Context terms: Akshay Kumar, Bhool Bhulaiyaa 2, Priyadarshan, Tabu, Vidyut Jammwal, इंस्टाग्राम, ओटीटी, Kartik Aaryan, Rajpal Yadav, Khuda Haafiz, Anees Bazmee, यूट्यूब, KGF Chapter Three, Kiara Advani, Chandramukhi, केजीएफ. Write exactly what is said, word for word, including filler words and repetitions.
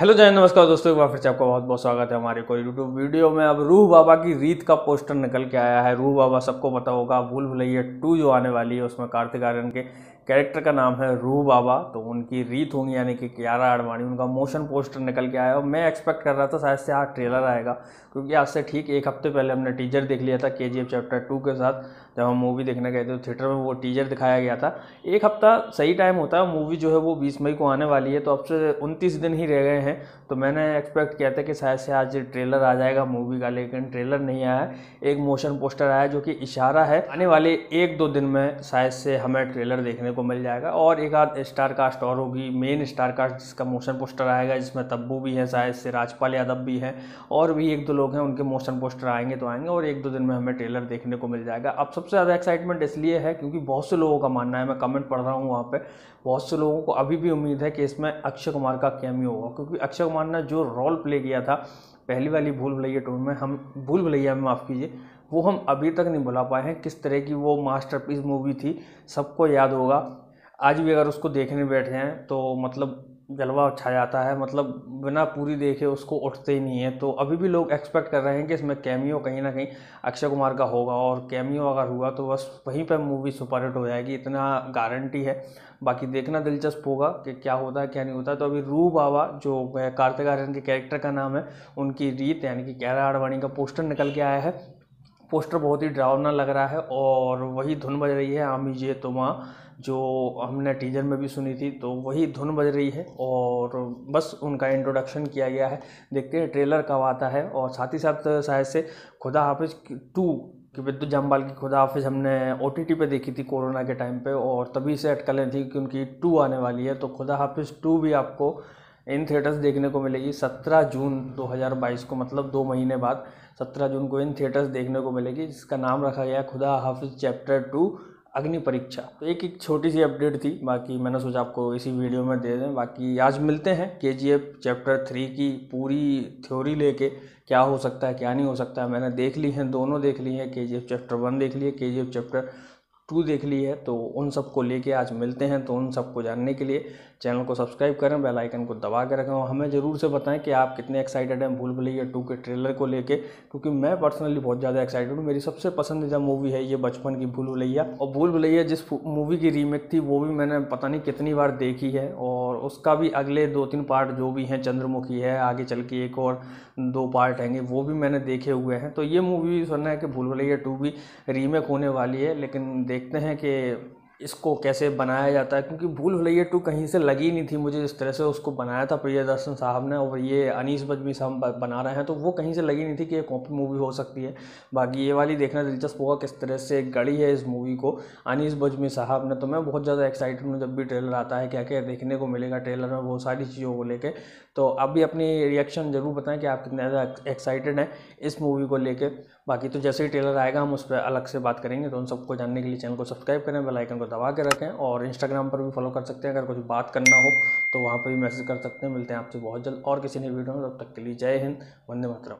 Hello जय नमस्कार दोस्तों, एक बार फिर से आपका बहुत बहुत स्वागत है हमारे को यूट्यूब वीडियो में। अब रूह बाबा की रीत का पोस्टर निकल के आया है। रूह बाबा सबको पता होगा, भूल भुलैया टू जो आने वाली है उसमें कार्तिक आर्यन के कैरेक्टर का नाम है रूह बाबा, तो उनकी रीत होंगी यानी कि कियारा आडवाणी। उनका मोशन पोस्टर निकल के आया और मैं एक्सपेक्ट कर रहा था शायद से आज ट्रेलर आएगा, क्योंकि आज से ठीक एक हफ्ते पहले हमने टीजर देख लिया था केजीएफ चैप्टर टू के साथ। जब हम मूवी देखने गए थे थिएटर में वो टीजर दिखाया गया था। एक हफ्ता सही टाइम होता है, मूवी जो है वो बीस मई को आने वाली है, तो अब से उनतीस दिन ही रह गए हैं। तो मैंने एक्सपेक्ट किया था कि शायद से आज ट्रेलर आ जाएगा मूवी का, लेकिन ट्रेलर नहीं आया है। एक मोशन पोस्टर आया जो कि इशारा है आने वाले एक दो दिन में शायद से हमें ट्रेलर देखने को मिल जाएगा। और एक आध स्टार कास्ट और होगी, मेन स्टार कास्ट जिसका मोशन पोस्टर आएगा, जिसमें तब्बू भी है, शायद से राजपाल यादव भी हैं, और भी एक दो लोग हैं, उनके मोशन पोस्टर आएंगे तो आएंगे और एक दो दिन में हमें ट्रेलर देखने को मिल जाएगा। अब सबसे ज़्यादा एक्साइटमेंट इसलिए है क्योंकि बहुत से लोगों का मानना है, मैं कमेंट पढ़ रहा हूँ वहाँ पर, बहुत से लोगों को अभी भी उम्मीद है कि इसमें अक्षय कुमार का कैमियो होगा, क्योंकि अक्षय कुमार ने जो रोल प्ले किया था पहली वाली भूल भुलैया टू में, हम भूल भुलैया में माफ़ कीजिए, वो हम अभी तक नहीं भुला पाए हैं। किस तरह की वो मास्टरपीस मूवी थी, सबको याद होगा। आज भी अगर उसको देखने बैठे हैं तो मतलब जलवा छा जाता है, मतलब बिना पूरी देखे उसको उठते ही नहीं है। तो अभी भी लोग एक्सपेक्ट कर रहे हैं कि इसमें कैमियो कहीं ना कहीं अक्षय कुमार का होगा, और कैमियो अगर हुआ तो बस वहीं पर मूवी सुपरहिट हो जाएगी, इतना गारंटी है। बाकी देखना दिलचस्प होगा कि क्या होता है क्या नहीं होता। तो अभी रूह बाबा जो कार्तिक आर्यन के कैरेक्टर का नाम है, उनकी रीत यानी कि कियारा आडवाणी का पोस्टर निकल के आया है। पोस्टर बहुत ही डरावना लग रहा है और वही धुन बज रही है आम ये तो माँ, जो हमने टीजर में भी सुनी थी, तो वही धुन बज रही है और बस उनका इंट्रोडक्शन किया गया है। देखते हैं ट्रेलर कब आता है। और साथ ही साथ शायद से खुदा हाफिज टू कि विद्युत जामवाल की खुदा हाफिज हमने ओटीटी पे देखी थी कोरोना के टाइम पे, और तभी से अटकलें थी कि उनकी टू आने वाली है। तो खुदा हाफिज टू भी आपको इन थिएटर्स देखने को मिलेगी सत्रह जून दो हज़ार बाईस को, मतलब दो महीने बाद सत्रह जून को इन थिएटर्स देखने को मिलेगी, जिसका नाम रखा गया है खुदा हाफिज चैप्टर टू अग्नि परीक्षा। तो एक एक छोटी सी अपडेट थी, बाकी मैंने सोचा आपको इसी वीडियो में दे दें। बाकी आज मिलते हैं केजीएफ चैप्टर थ्री की पूरी थ्योरी लेके, क्या हो सकता है क्या नहीं हो सकता है। मैंने देख ली है, दोनों देख ली है, केजीएफ चैप्टर वन देख ली है, केजीएफ चैप्टर टू देख ली है, तो उन सबको लेके आज मिलते हैं। तो उन सबको जानने के लिए चैनल को सब्सक्राइब करें, बेल आइकन को दबा के रखें, और हमें ज़रूर से बताएं कि आप कितने एक्साइटेड हैं भूल भुलैया टू के ट्रेलर को लेके, क्योंकि मैं पर्सनली बहुत ज़्यादा एक्साइटेड हूँ। मेरी सबसे पसंदीदा मूवी है ये बचपन की भूल भुलैया, और भूल भुलैया जिस मूवी की रीमेक थी वो भी मैंने पता नहीं कितनी बार देखी है, और उसका भी अगले दो तीन पार्ट जो भी हैं, चंद्रमुखी है, आगे चल के एक और दो पार्ट हैंगे, वो भी मैंने देखे हुए हैं। तो ये मूवी सुनना है कि भूल भुलैया टू भी रीमेक होने वाली है, लेकिन देखते हैं कि इसको कैसे बनाया जाता है, क्योंकि भूल भुलैया टू कहीं से लगी नहीं थी मुझे जिस तरह से उसको बनाया था प्रियदर्शन साहब ने, और ये अनीस बजमी साहब बना रहे हैं, तो वो कहीं से लगी नहीं थी कि ये कॉपी मूवी हो सकती है। बाकी ये वाली देखना दिलचस्प होगा किस तरह से गढ़ी है इस मूवी को अनीस बजमी साहब ने। तो मैं बहुत ज़्यादा एक्साइटेड हूँ जब भी ट्रेलर आता है, क्या क्या देखने को मिलेगा ट्रेलर में, वो सारी चीज़ों को लेकर। तो आप भी अपनी रिएक्शन ज़रूर बताएं कि आप कितने ज़्यादा एक्साइटेड हैं इस मूवी को लेकर। बाकी तो जैसे ही ट्रेलर आएगा हम उस पर अलग से बात करेंगे। तो उन सबको जानने के लिए चैनल को सब्सक्राइब करें, बेल आइकन को दबा के रखें, और इंस्टाग्राम पर भी फॉलो कर सकते हैं, अगर कुछ बात करना हो तो वहाँ पर भी मैसेज कर सकते हैं। मिलते हैं आपसे बहुत जल्द और किसी नई वीडियो में, तब तक के लिए जय हिंद, वंदे मातरम।